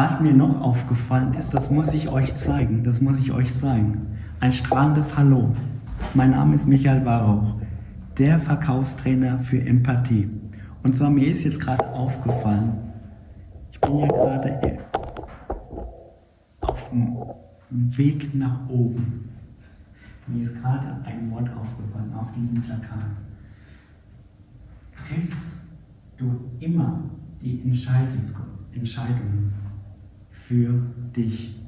Was mir noch aufgefallen ist, das muss ich euch zeigen, das muss ich euch sagen. Ein strahlendes Hallo. Mein Name ist Michael Weyrauch, der Verkaufstrainer für Empathie. Und zwar mir ist jetzt gerade aufgefallen, ich bin ja gerade auf dem Weg nach oben. Mir ist gerade ein Wort aufgefallen auf diesem Plakat. Triffst du immer die Entscheidung für dich?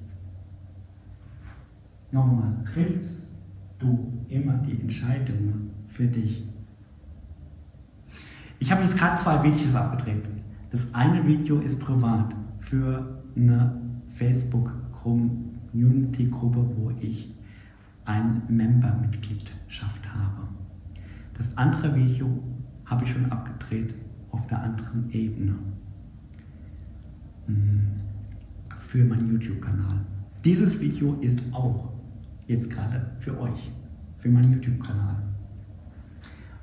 Nochmal, triffst du immer die Entscheidung für dich? Ich habe jetzt gerade zwei Videos abgedreht. Das eine Video ist privat für eine Facebook-Community-Gruppe, wo ich ein Member-Mitgliedschaft habe. Das andere Video habe ich schon abgedreht auf der anderen Ebene für meinen YouTube-Kanal. Dieses Video ist auch jetzt gerade für euch, für meinen YouTube-Kanal.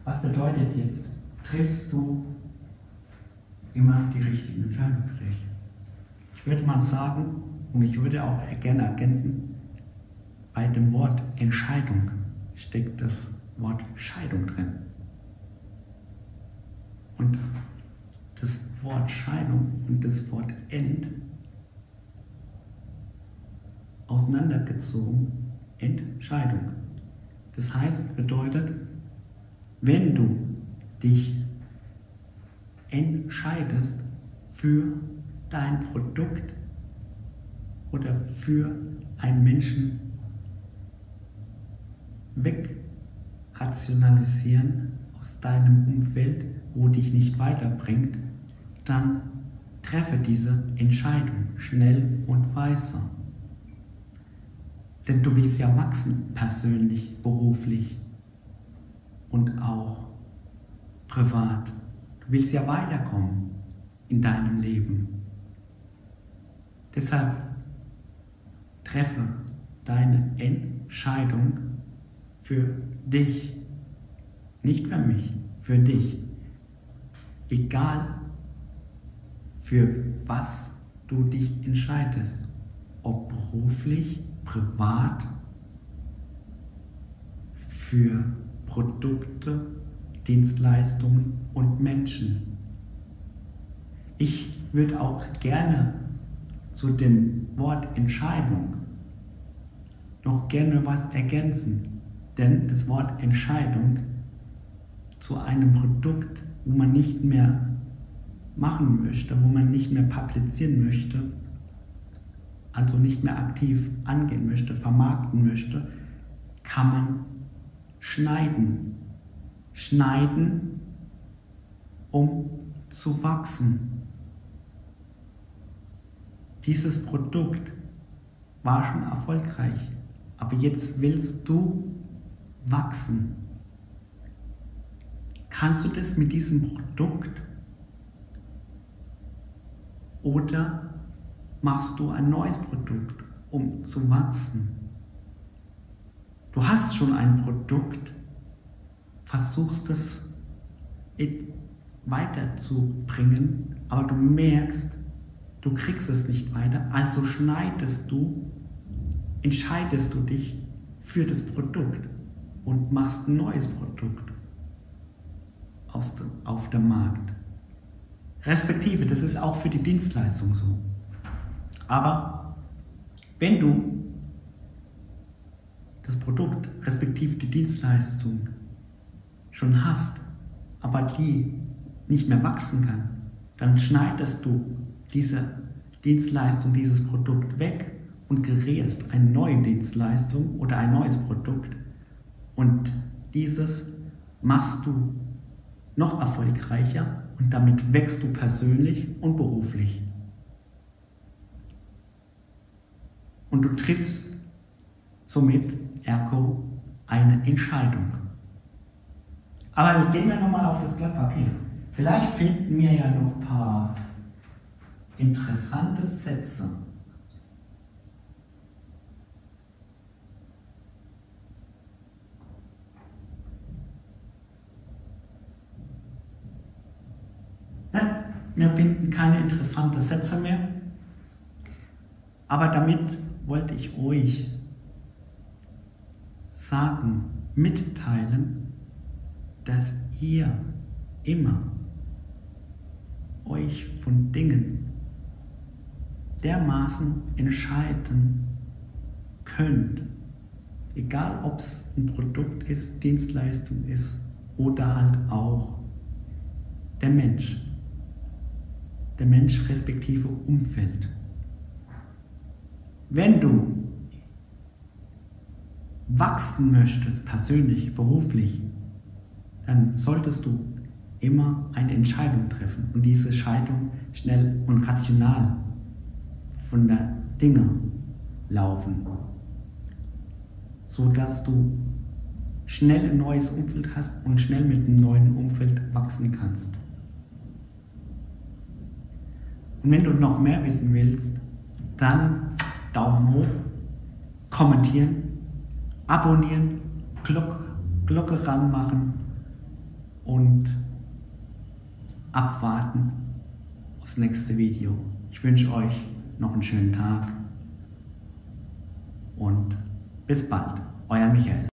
Was bedeutet jetzt, triffst du immer die richtigen Entscheidungen für dich? Ich würde mal sagen, und ich würde auch gerne ergänzen, bei dem Wort Entscheidung steckt das Wort Scheidung drin. Und das Wort Scheidung und das Wort End auseinandergezogen, Entscheidung. Das heißt, bedeutet, wenn du dich entscheidest für dein Produkt oder für einen Menschen wegrationalisieren aus deinem Umfeld, wo dich nicht weiterbringt, dann treffe diese Entscheidung schnell und weise. Denn du willst ja wachsen, persönlich, beruflich und auch privat. Du willst ja weiterkommen in deinem Leben. Deshalb treffe deine Entscheidung für dich. Nicht für mich, für dich. Egal, für was du dich entscheidest. Ob beruflich, privat, für Produkte, Dienstleistungen und Menschen. Ich würde auch gerne zu dem Wort Entscheidung noch gerne was ergänzen, denn das Wort Entscheidung zu einem Produkt, wo man nicht mehr machen möchte, wo man nicht mehr publizieren möchte, also nicht mehr aktiv angehen möchte, vermarkten möchte, kann man schneiden. Schneiden, um zu wachsen. Dieses Produkt war schon erfolgreich, aber jetzt willst du wachsen. Kannst du das mit diesem Produkt oder machst du ein neues Produkt, um zu wachsen? Du hast schon ein Produkt, versuchst es weiterzubringen, aber du merkst, du kriegst es nicht weiter, also entscheidest du dich für das Produkt und machst ein neues Produkt auf dem Markt. Respektive, das ist auch für die Dienstleistung so. Aber wenn du das Produkt, respektive die Dienstleistung schon hast, aber die nicht mehr wachsen kann, dann schneidest du diese Dienstleistung, dieses Produkt weg und kreierst eine neue Dienstleistung oder ein neues Produkt und dieses machst du noch erfolgreicher und damit wächst du persönlich und beruflich. Und du triffst somit, ergo, eine Entscheidung. Aber jetzt gehen wir nochmal auf das Blatt Papier. Vielleicht finden wir ja noch ein paar interessante Sätze. Nein, wir finden keine interessanten Sätze mehr. Aber damit wollte ich euch sagen, mitteilen, dass ihr immer euch von Dingen dermaßen entscheiden könnt, egal ob es ein Produkt ist, Dienstleistung ist oder halt auch der Mensch respektive Umfeld. Wenn du wachsen möchtest, persönlich, beruflich, dann solltest du immer eine Entscheidung treffen und diese Entscheidung schnell und rational von der Dinge laufen, sodass du schnell ein neues Umfeld hast und schnell mit einem neuen Umfeld wachsen kannst. Und wenn du noch mehr wissen willst, dann Daumen hoch, kommentieren, abonnieren, Glocke ranmachen und abwarten aufs nächste Video. Ich wünsche euch noch einen schönen Tag und bis bald, euer Michael.